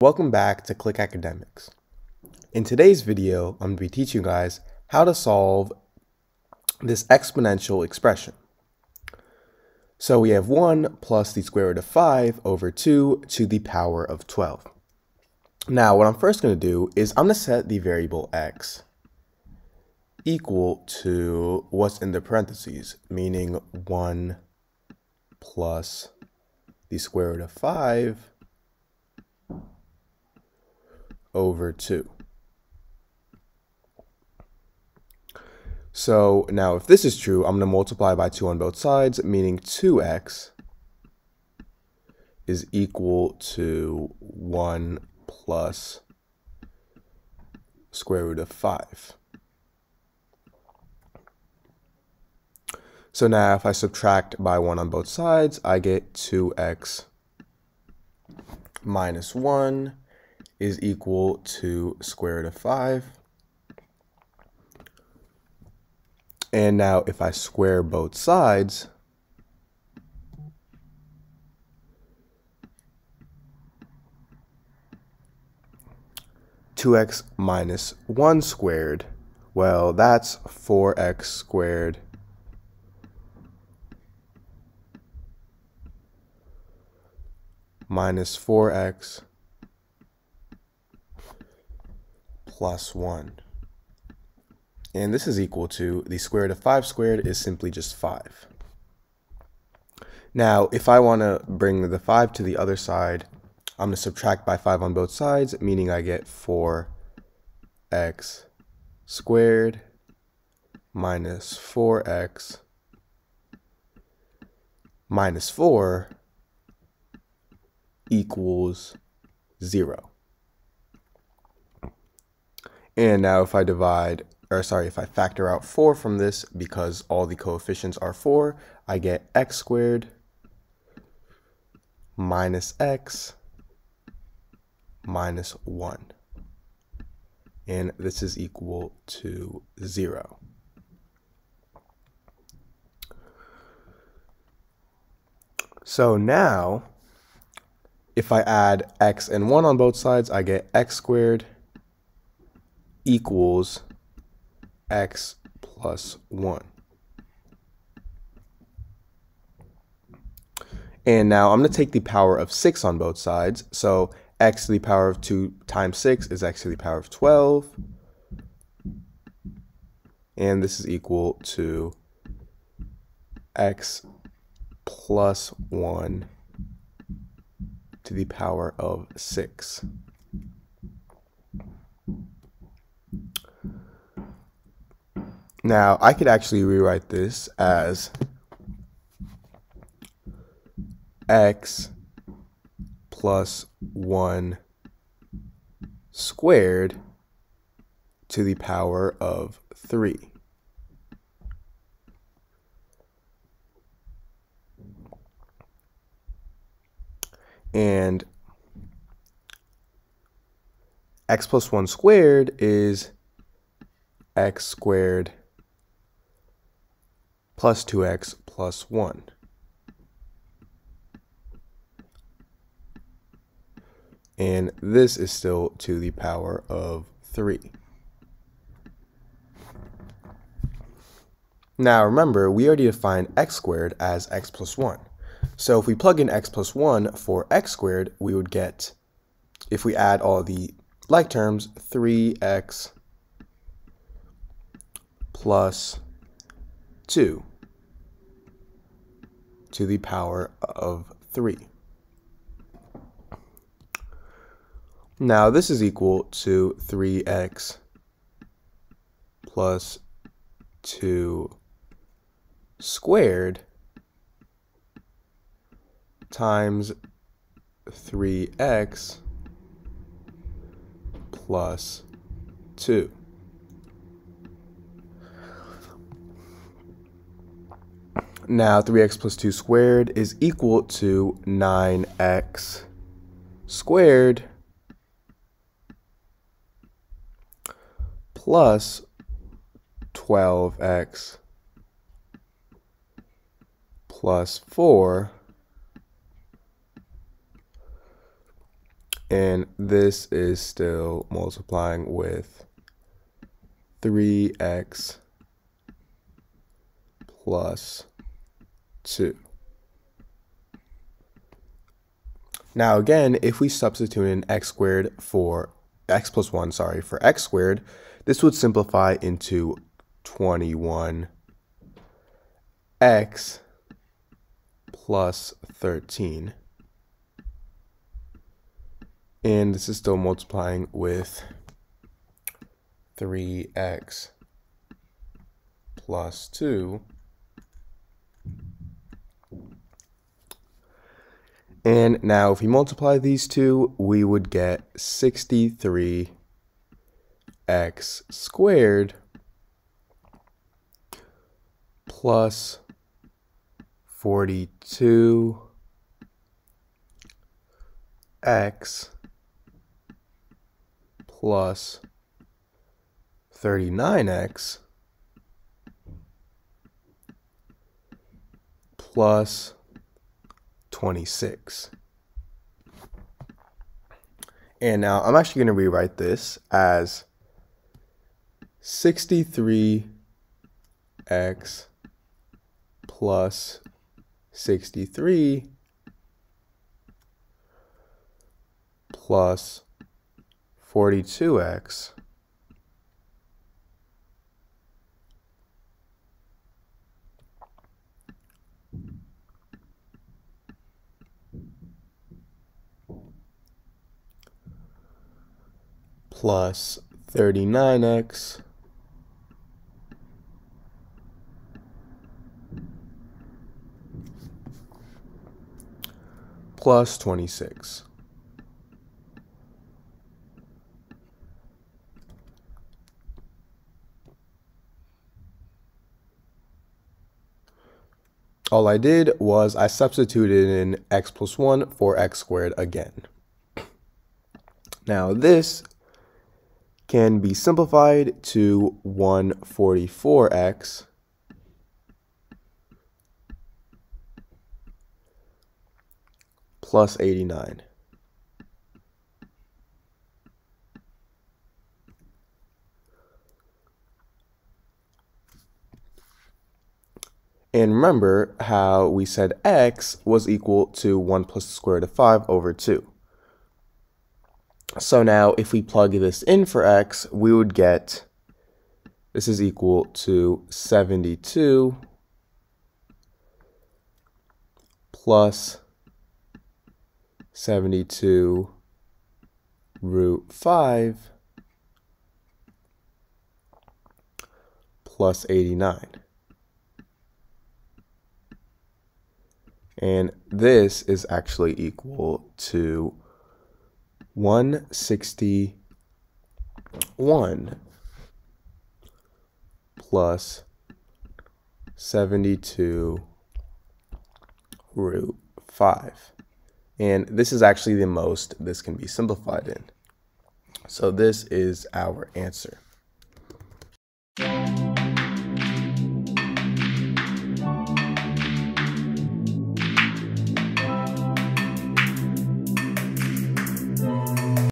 Welcome back to Click Academics. In today's video, I'm going to be teaching you guys how to solve this exponential expression. So we have 1 plus the square root of 5 over 2 to the power of 12. Now what I'm first going to do is I'm going to set the variable x equal to what's in the parentheses, meaning 1 plus the square root of 5 over 2. So now if this is true, I'm going to multiply by 2 on both sides, meaning 2x is equal to 1 plus square root of 5. So now if I subtract by 1 on both sides, I get 2x minus 1 is equal to square root of 5. And now if I square both sides, (2x minus 1 squared), well, that's 4x squared minus 4x plus 1. And this is equal to the square root of 5 squared is simply just 5. Now, if I want to bring the 5 to the other side, I'm going to subtract by 5 on both sides, meaning I get 4x squared minus 4x minus 4 equals 0. And now if I factor out 4 from this, because all the coefficients are 4, I get x squared minus x minus 1. And this is equal to 0. So now, if I add x and 1 on both sides, I get x squared equals x plus 1. And now I'm going to take the power of 6 on both sides. So x to the power of 2 times 6 is x to the power of 12. And this is equal to x plus 1 to the power of 6. Now, I could actually rewrite this as x plus 1 squared to the power of 3. And x plus 1 squared is x squared plus 2x plus 1. And this is still to the power of 3. Now remember, we already defined x squared as x plus 1. So if we plug in x plus 1 for x squared, we would get, if we add all the like terms, 3x plus 2 to the power of 3. Now this is equal to 3x plus 2 squared times 3x plus 2. Now 3x plus 2 squared is equal to 9x squared plus 12x plus 4 And this is still multiplying with 3x plus 2. Now again, if we substitute in x plus 1 for x squared, this would simplify into 21x plus 13. And this is still multiplying with 3x plus 2. And now if we multiply these two, we would get 63x squared plus 42x plus 39x plus 26. And now I'm actually going to rewrite this as 63x plus 63 plus 42x plus 39x plus 26. All I did was I substituted in x plus 1 for x squared again. Now this can be simplified to 144x plus 89. And remember how we said x was equal to 1 plus the square root of 5 over 2. So now if we plug this in for x, we would get this is equal to 72 plus 72 root 5 plus 89. And this is actually equal to 161 plus 72 root 5. And this is actually the most this can be simplified in. So this is our answer.